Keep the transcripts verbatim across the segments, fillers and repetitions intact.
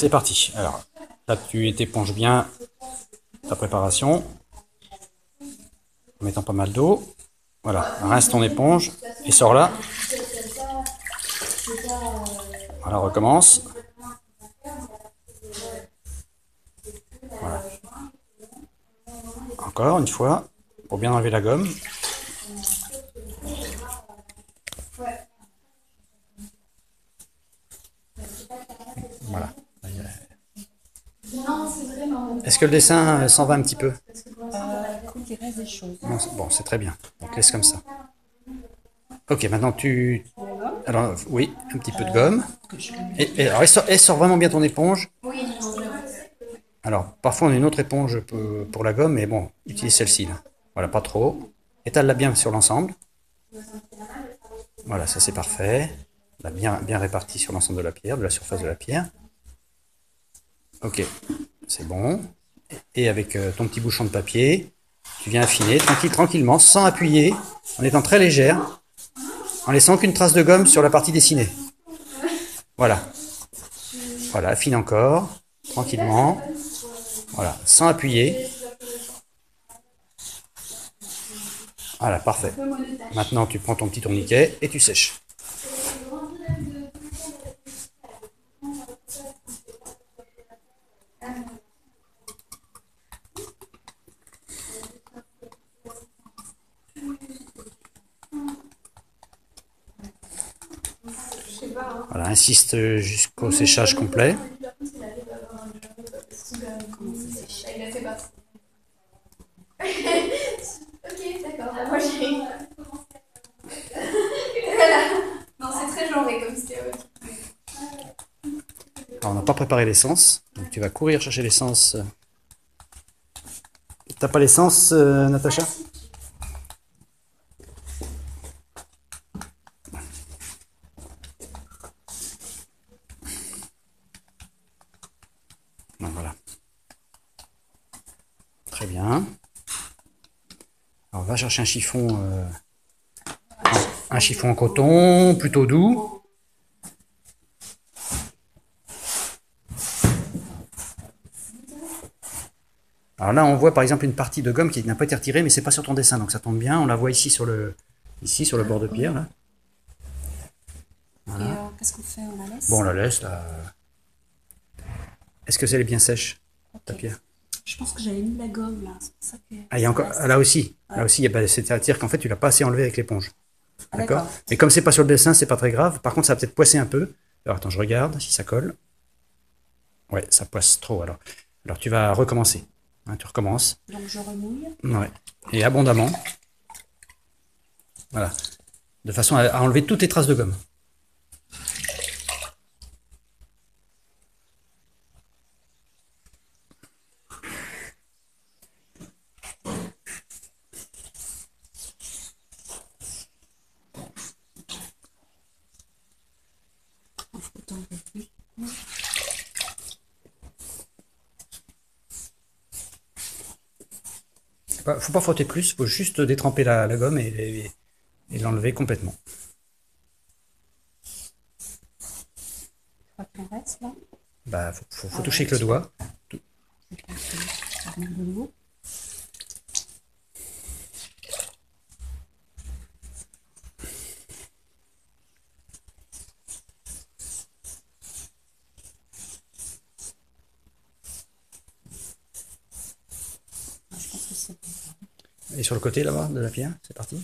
C'est parti. Alors, là, tu t'éponges bien ta préparation, en mettant pas mal d'eau. Voilà, rince ton éponge et sors là. Voilà, recommence. Voilà. Encore une fois, pour bien enlever la gomme. Voilà. Est-ce que le dessin s'en va un petit peu? Non, bon, c'est très bien. Donc laisse comme ça. Ok, maintenant tu... Alors oui, un petit peu de gomme. Et, et, alors, elle, sort, elle sort vraiment bien ton éponge. Alors parfois on a une autre éponge pour la gomme, mais bon, utilise celle-ci. Voilà, pas trop. Étale-la bien sur l'ensemble. Voilà, ça c'est parfait. Là, bien, bien réparti sur l'ensemble de la pierre, de la surface de la pierre. Ok, c'est bon. Et avec ton petit bouchon de papier, tu viens affiner tranquille, tranquillement, sans appuyer, en étant très légère, en laissant aucune trace de gomme sur la partie dessinée. Voilà. Voilà, affine encore, tranquillement. Voilà, sans appuyer. Voilà, parfait. Maintenant, tu prends ton petit tourniquet et tu sèches. Voilà, insiste jusqu'au séchage complet. Ok, d'accord. Moi j'ai voilà. Non, c'est très genré comme c'était. On n'a pas préparé l'essence, donc tu vas courir chercher l'essence. T'as pas l'essence, euh, Natacha? Voilà. Très bien. Alors, va chercher un chiffon, euh, un, un chiffon en coton, plutôt doux. Alors là, on voit par exemple une partie de gomme qui n'a pas été retirée, mais c'est pas sur ton dessin, donc ça tombe bien. On la voit ici sur le, ici sur le bord de pierre, là. Voilà. Et alors, qu'est-ce qu'on fait? On la laisse? Bon, on la laisse, là. Est-ce que elle est bien sèche, okay, ta pierre? Je pense que j'avais mis de la gomme là. Ça que... Ah, il y a encore... ah, là aussi, ouais. Là aussi, ben, c'est-à-dire qu'en fait, tu l'as pas assez enlevé avec l'éponge. Ah, d'accord. Mais comme c'est pas sur le dessin, c'est pas très grave. Par contre, ça va peut-être poisser un peu. Alors attends, je regarde si ça colle. Ouais, ça poisse trop. Alors, alors tu vas recommencer. Hein, tu recommences. Donc je remouille. Ouais. Et abondamment. Voilà. De façon à enlever toutes les traces de gomme. Faut pas frotter plus, faut juste détremper la, la gomme et, et, et l'enlever complètement. Faut qu'on reste là. Bah, faut, faut, faut ah, toucher ouais, avec le doigt. Tout. Et sur le côté là-bas de la pierre, c'est parti.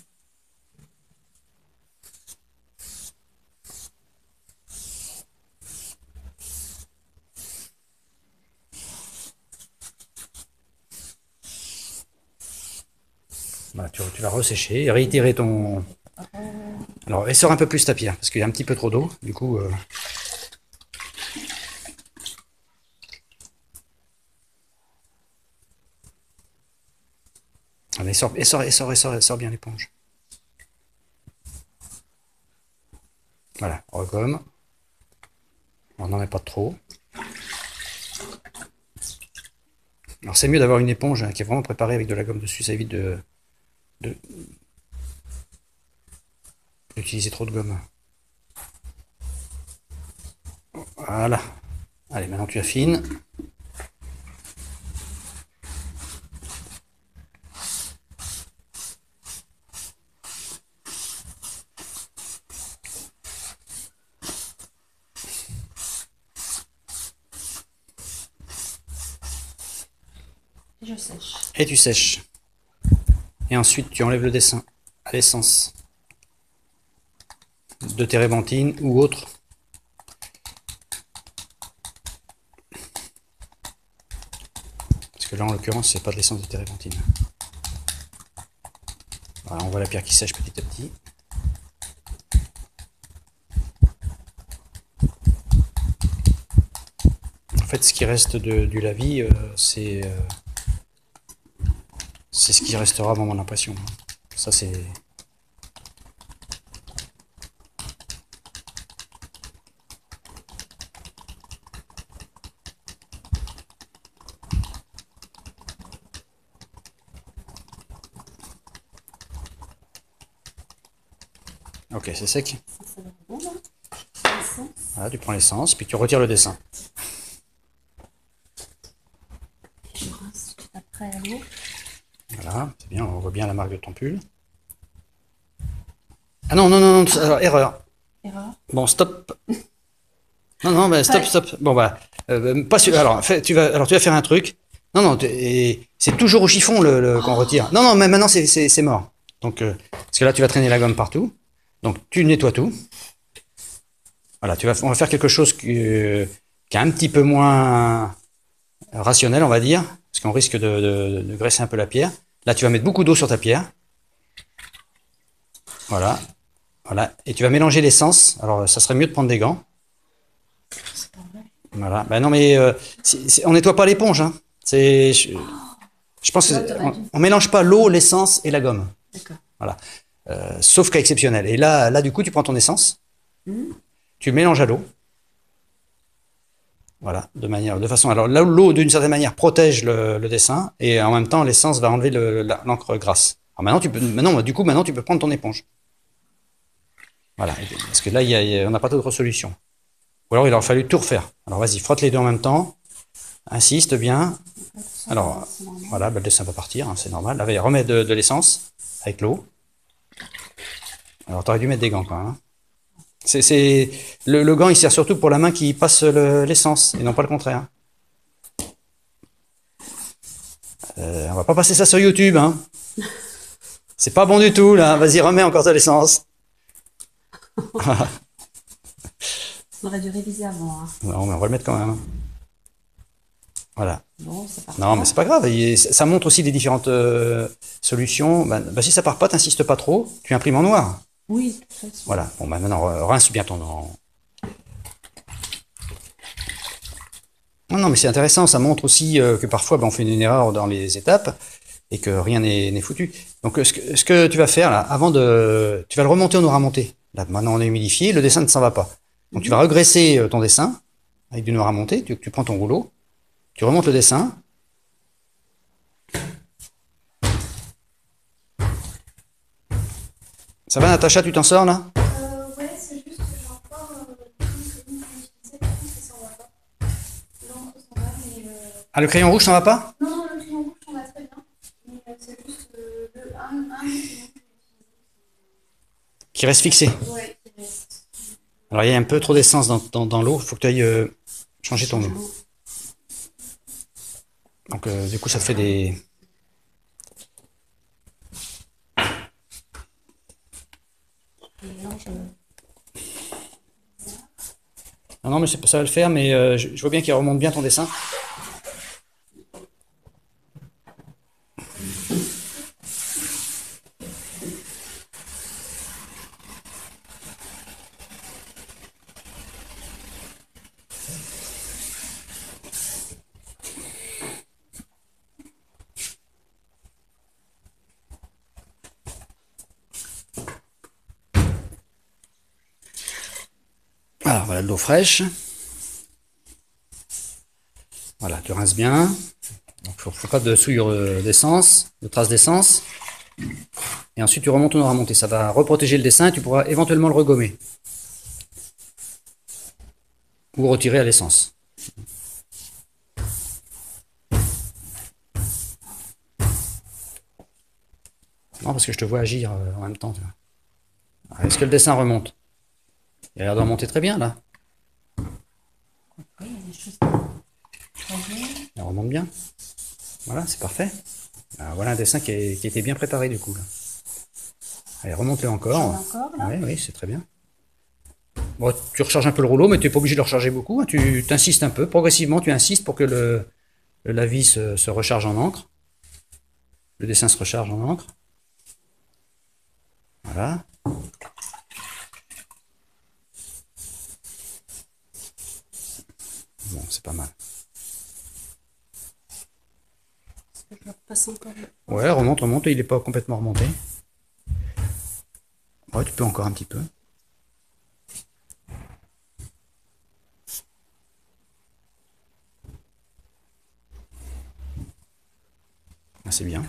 Voilà, tu, tu vas ressécher, réitérer ton... Alors, essore un peu plus ta pierre, parce qu'il y a un petit peu trop d'eau, du coup... Euh... Allez, sort, et sort, et sort, et sort, et sort bien l'éponge. Voilà, recomme. On n'en met pas trop. Alors c'est mieux d'avoir une éponge hein, qui est vraiment préparée avec de la gomme dessus, ça évite de, de, d'utiliser trop de gomme. Voilà. Allez, maintenant tu affines. Je sèche. Et tu sèches. Et ensuite, tu enlèves le dessin à l'essence de térébenthine ou autre. Parce que là, en l'occurrence, c'est pas de l'essence de térébenthine. Voilà, on voit la pierre qui sèche petit à petit. En fait, ce qui reste de, du lavis, euh, c'est euh, c'est ce qui restera avant mon impression. Ça, c'est... Ok, c'est sec. Voilà, tu prends l'essence, puis tu retires le dessin. Je rince tout après à l'eau. Voilà, c'est bien, on voit bien la marque de ton pull. Ah non, non, non, non, alors, erreur. Erreur. Bon, stop. Non, non, bah, stop, stop. Bon, voilà. Euh, pas sûr. Alors, fais, tu vas, alors, tu vas faire un truc. Non, non, c'est toujours au chiffon le, le, qu'on oh. retire. Non, non, mais maintenant, c'est mort. Donc, euh, parce que là, tu vas traîner la gomme partout. Donc, tu nettoies tout. Voilà, tu vas, on va faire quelque chose qui, euh, qui est un petit peu moins rationnel, on va dire, parce qu'on risque de, de, de graisser un peu la pierre. Là, tu vas mettre beaucoup d'eau sur ta pierre. Voilà. Voilà. Et tu vas mélanger l'essence. Alors, ça serait mieux de prendre des gants. C'est pas vrai. Voilà. Ben non, mais euh, c'est, c'est, on nettoie pas l'éponge. Hein. C'est, je, je pense qu'on ne mélange pas l'eau, l'essence et la gomme. D'accord. Voilà. Euh, sauf cas exceptionnel. Et là, là, du coup, tu prends ton essence. Mmh. Tu mélanges à l'eau. Voilà, de manière, de façon. Alors là, l'eau, d'une certaine manière, protège le, le dessin et en même temps, l'essence va enlever l'encre le, grasse. Alors maintenant, tu peux, maintenant, du coup, maintenant, tu peux prendre ton éponge. Voilà, parce que là, y a, y a, on n'a pas d'autre solution. Ou alors, il aurait fallu tout refaire. Alors vas-y, frotte les deux en même temps. Insiste bien. Alors, voilà, ben, le dessin va partir, hein, c'est normal. Là, il remet de, de l'essence avec l'eau. Alors, t'aurais dû mettre des gants quand même. Hein. C'est le, le gant, il sert surtout pour la main qui passe l'essence le, et non pas le contraire. Euh, on va pas passer ça sur YouTube, hein. C'est pas bon du tout là. Vas-y, remets encore de l'essence. On aurait dû réviser avant. Hein. Non, mais on va le mettre quand même. Voilà. Bon, ça part non, pas. Mais c'est pas grave. Il, ça montre aussi les différentes euh, solutions. Ben, ben, si ça part pas, t'insistes pas trop. Tu imprimes en noir. Oui, de toute façon. Voilà. Bon, ben maintenant, rince bien ton... Non, non, mais c'est intéressant. Ça montre aussi euh, que parfois, ben, on fait une erreur dans les étapes et que rien n'est foutu. Donc, ce que, ce que tu vas faire, là, avant de... Tu vas le remonter au noir à monter. Là, maintenant, on est humidifié. Le dessin ne s'en va pas. Donc, mm-hmm. tu vas regresser ton dessin avec du noir à monter. Tu, tu prends ton rouleau. Tu remontes le dessin. Ça va, Natacha, tu t'en sors là? Euh, ouais, c'est juste que j'entends euh, tout ce que vous ça s'en va pas. L'encre s'en va, mais. Euh... Ah, le crayon rouge s'en va pas? Non, non, le crayon rouge s'en va très bien. Mais euh, c'est juste euh, le un, un qui reste fixé? Ouais, qui reste. Alors, il y a un peu trop d'essence dans, dans, dans l'eau, il faut que tu ailles euh, changer ton eau. Donc, euh, du coup, ça fait des. Non, non, mais ça va le faire, mais euh, je, je vois bien qu'il remonte bien ton dessin. Alors voilà de l'eau fraîche. Voilà, tu rinces bien. Donc il ne faut pas de souillure d'essence, de traces d'essence. Et ensuite tu remontes, on aura monté. Ça va reprotéger le dessin et tu pourras éventuellement le regommer. Ou retirer à l'essence. Non, parce que je te vois agir en même temps. Est-ce que le dessin remonte? Il a l'air de remonter très bien, là. Oui, il y a des choses qui... Elle remonte bien. Voilà, c'est parfait. Alors, voilà un dessin qui, est, qui était bien préparé, du coup. Là. Allez, remonte-le encore. encore là. Oui, oui, c'est très bien. Bon, tu recharges un peu le rouleau, mais tu n'es pas obligé de le recharger beaucoup. Hein. Tu t'insistes un peu. Progressivement, tu insistes pour que le, la vis se, se recharge en encre. Le dessin se recharge en encre. Voilà. Bon, c'est pas mal. Je repasse encore. Ouais, remonte, remonte. Il n'est pas complètement remonté. Ouais, tu peux encore un petit peu. Ah, c'est bien.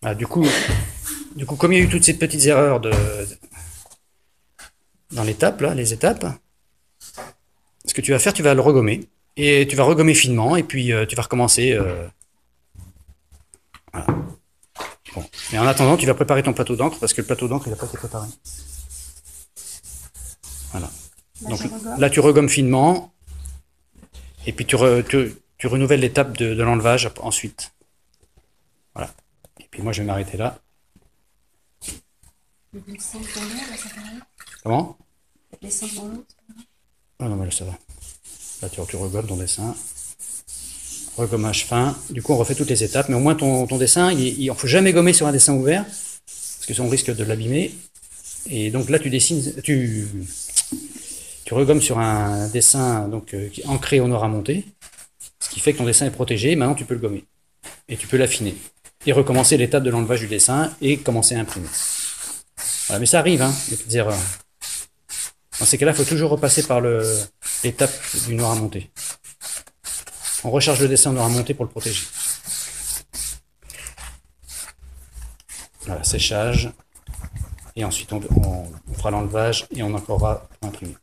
Ah, du coup, du coup, comme il y a eu toutes ces petites erreurs de, dans l'étape, là, les étapes, ce que tu vas faire, tu vas le regommer. Et tu vas regommer finement, et puis euh, tu vas recommencer. Euh, voilà. Bon. Mais en attendant, tu vas préparer ton plateau d'encre, parce que le plateau d'encre, il n'a pas été préparé. Voilà. Là, donc là, tu regommes finement, et puis tu, re, tu, tu renouvelles l'étape de, de l'enlevage ensuite. Voilà. Et puis moi, je vais m'arrêter là. Le dessin dans l'eau, là, ça va aller. Comment? Le dessin dans l'eau, ça va? Ah non, mais là, ça va. Là, tu, tu regommes ton dessin. Regommage fin. Du coup, on refait toutes les étapes. Mais au moins, ton, ton dessin, il, il, on ne faut jamais gommer sur un dessin ouvert, parce que ça, on risque de l'abîmer. Et donc là, tu dessines, tu, tu regommes sur un dessin donc, euh, qui est ancré au nord à monter, ce qui fait que ton dessin est protégé. Maintenant, tu peux le gommer. Et tu peux l'affiner. Et recommencer l'étape de l'enlevage du dessin et commencer à imprimer. Voilà, mais ça arrive, hein, les petites erreurs. Dans ces cas-là, il faut toujours repasser par l'étape du noir à monter. On recharge le dessin noir à monter pour le protéger. Voilà, séchage. Et ensuite, on, on, on fera l'enlevage et on encrera pour imprimer.